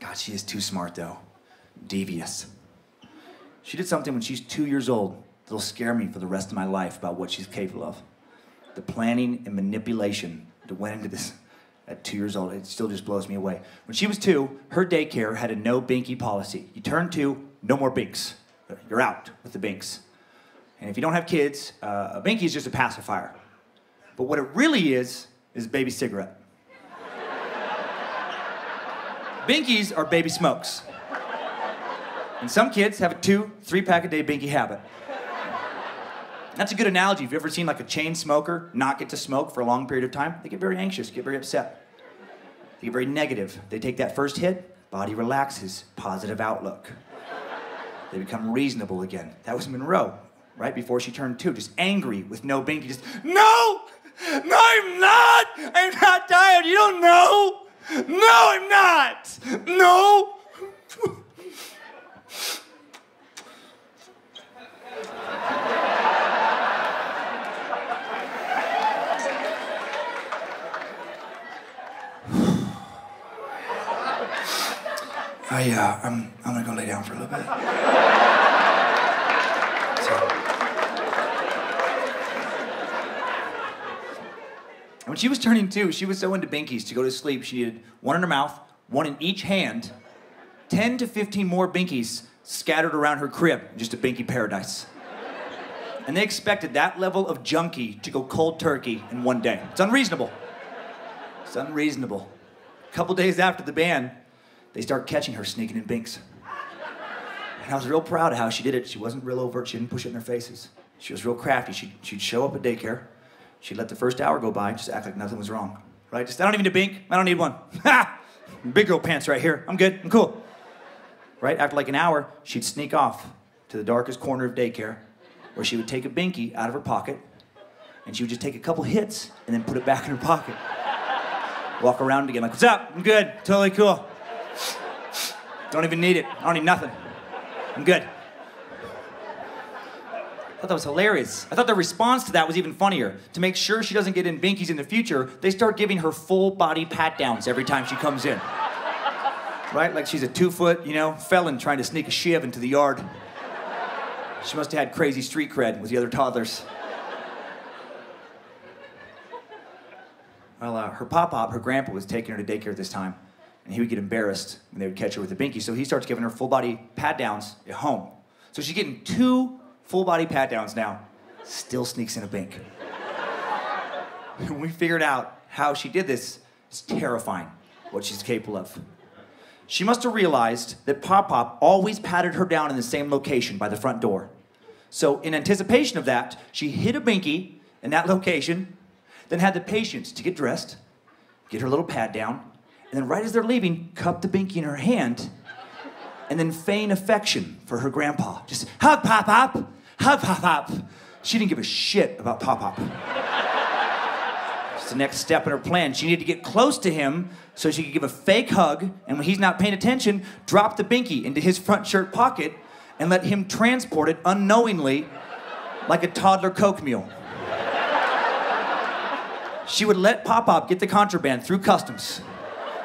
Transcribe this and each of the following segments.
God, she is too smart though. Devious. She did something when she's 2 years old that'll scare me for the rest of my life about what she's capable of. The planning and manipulation that went into this at 2 years old, it still just blows me away. When she was two, her daycare had a no binky policy. You turn two, no more binks. You're out with the binks. And if you don't have kids, a binky is just a pacifier. But what it really is baby cigarette. Binkies are baby smokes. And some kids have a 2-3-pack a day binky habit. That's a good analogy. If you've ever seen like a chain smoker not get to smoke for a long period of time, they get very anxious, get very upset. They get very negative. They take that first hit, body relaxes, positive outlook. They become reasonable again. That was Monroe, right before she turned two, just angry with no binky, just, no! No, I'm not tired, you don't know! No, I'm not! No! I'm gonna go lay down for a little bit. So. When she was turning two, she was so into binkies to go to sleep, she needed one in her mouth, one in each hand, 10 to 15 more binkies scattered around her crib, just a binky paradise. And they expected that level of junkie to go cold turkey in one day. It's unreasonable. It's unreasonable. A couple days after the ban, they start catching her sneaking in binks. And I was real proud of how she did it. She wasn't real overt, she didn't push it in their faces. She was real crafty. She'd show up at daycare, she'd let the first hour go by and just act like nothing was wrong. Right, just, I don't even need a bink, I don't need one. Ha! Big girl pants right here, I'm good, I'm cool. Right, after like an hour, she'd sneak off to the darkest corner of daycare where she would take a binky out of her pocket and she would just take a couple hits and then put it back in her pocket. Walk around again like, what's up? I'm good, totally cool. Don't even need it. I don't need nothing. I'm good. I thought that was hilarious. I thought their response to that was even funnier. To make sure she doesn't get in binkies in the future, they start giving her full body pat-downs every time she comes in. Right? Like she's a 2-foot, you know, felon trying to sneak a shiv into the yard. She must have had crazy street cred with the other toddlers. Well, her pop-pop, her grandpa, was taking her to daycare this time. And he would get embarrassed when they would catch her with a binky. So he starts giving her full-body pat-downs at home. So she's getting 2 full-body pat-downs now. Still sneaks in a bink. And we figured out how she did this. It's terrifying what she's capable of. She must have realized that Pop-Pop always patted her down in the same location by the front door. So in anticipation of that, she hid a binky in that location, then had the patience to get dressed, get her little pat-down, and then right as they're leaving, cup the binky in her hand and then feign affection for her grandpa. Just, hug Pop-Pop, hug Pop-Pop. She didn't give a shit about Pop-Pop. It's the next step in her plan. She needed to get close to him so she could give a fake hug, and when he's not paying attention, drop the binky into his front shirt pocket and let him transport it unknowingly like a toddler Coke mule. She would let Pop-Pop get the contraband through customs,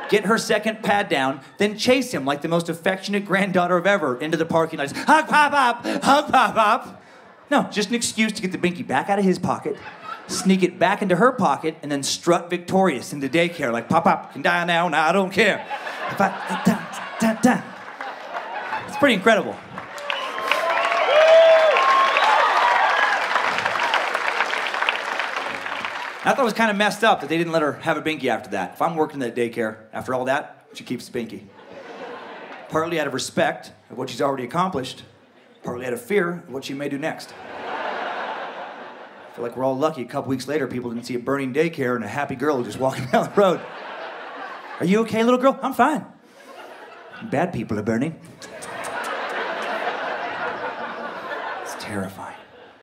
get her second pat down, then chase him like the most affectionate granddaughter of ever into the parking lot. Hug Pop-Pop! Hug Pop-Pop! No, just an excuse to get the binky back out of his pocket, sneak it back into her pocket, and then strut victorious into daycare like, Pop-Pop can die now, I don't care. It's pretty incredible. I thought it was kind of messed up that they didn't let her have a binky after that. If I'm working at daycare, after all that, she keeps the binky. Partly out of respect of what she's already accomplished, partly out of fear of what she may do next. I feel like we're all lucky a couple weeks later people didn't see a burning daycare and a happy girl just walking down the road. Are you okay, little girl? I'm fine. Bad people are burning. It's terrifying.